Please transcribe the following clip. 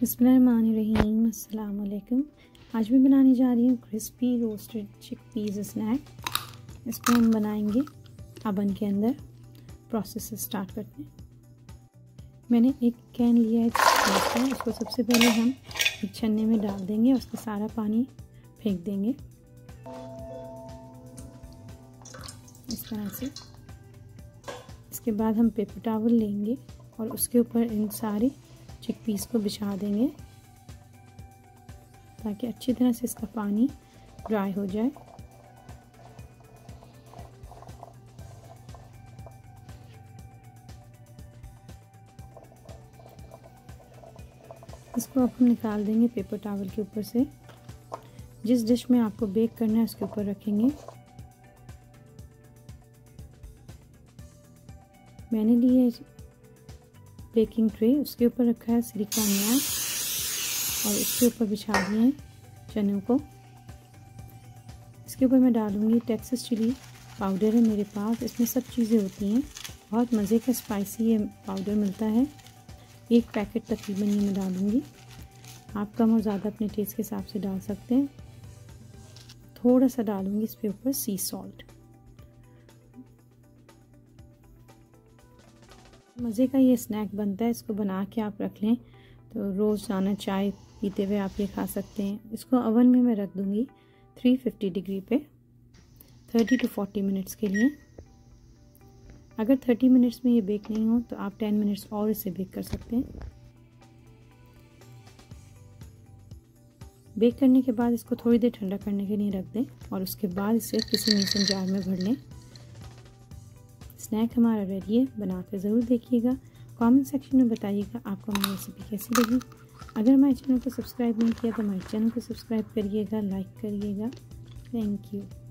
बिस्मिल्लाहिर्रहमानिर्रहीम। अस्सलाम वालेकुम। आज मैं बनाने जा रही हूँ क्रिस्पी रोस्टेड चिकपीज़ स्नैक। इसको हम बनाएंगे अवन के अंदर। प्रोसेस स्टार्ट करते हैं। मैंने एक कैन लिया है चिकपीज़ का। उसको सबसे पहले हम एक छन्ने में डाल देंगे और उसका सारा पानी फेंक देंगे इस तरह से। इसके बाद हम पेपर टॉवल लेंगे और उसके ऊपर इन सारे चिक पीस को बिछा देंगे ताकि अच्छी तरह से इसका पानी ड्राई हो जाए। इसको आप हम निकाल देंगे पेपर टॉवल के ऊपर से। जिस डिश में आपको बेक करना है उसके ऊपर रखेंगे। मैंने लिए बेकिंग ट्रे, उसके ऊपर रखा है सिलिकॉन मैट और उसके ऊपर बिछा दिए हैं चनों को। इसके ऊपर मैं डालूँगी टेक्सास चिली पाउडर है मेरे पास। इसमें सब चीज़ें होती हैं। बहुत मज़े का स्पाइसी ये पाउडर मिलता है। एक पैकेट तकरीबन ये मैं डालूँगी। आप कम और ज़्यादा अपने टेस्ट के हिसाब से डाल सकते हैं। थोड़ा सा डालूँगी इसके ऊपर सी सॉल्ट। मज़े का ये स्नैक बनता है। इसको बना के आप रख लें तो रोज़ाना चाय पीते हुए आप ये खा सकते हैं। इसको ओवन में मैं रख दूँगी 350 डिग्री पे 30 टू 40 मिनट्स के लिए। अगर 30 मिनट्स में ये बेक नहीं हो तो आप 10 मिनट्स और इसे बेक कर सकते हैं। बेक करने के बाद इसको थोड़ी देर ठंडा करने के लिए रख दें और उसके बाद इसे किसी मिक्सिंग जार में भर लें। स्नैक हमारा रेडी है। बनाकर ज़रूर देखिएगा। कमेंट सेक्शन में बताइएगा आपको हमारी रेसिपी कैसी लगी। अगर हमारे चैनल को सब्सक्राइब नहीं किया तो हमारे चैनल को सब्सक्राइब करिएगा, लाइक करिएगा। Thank you.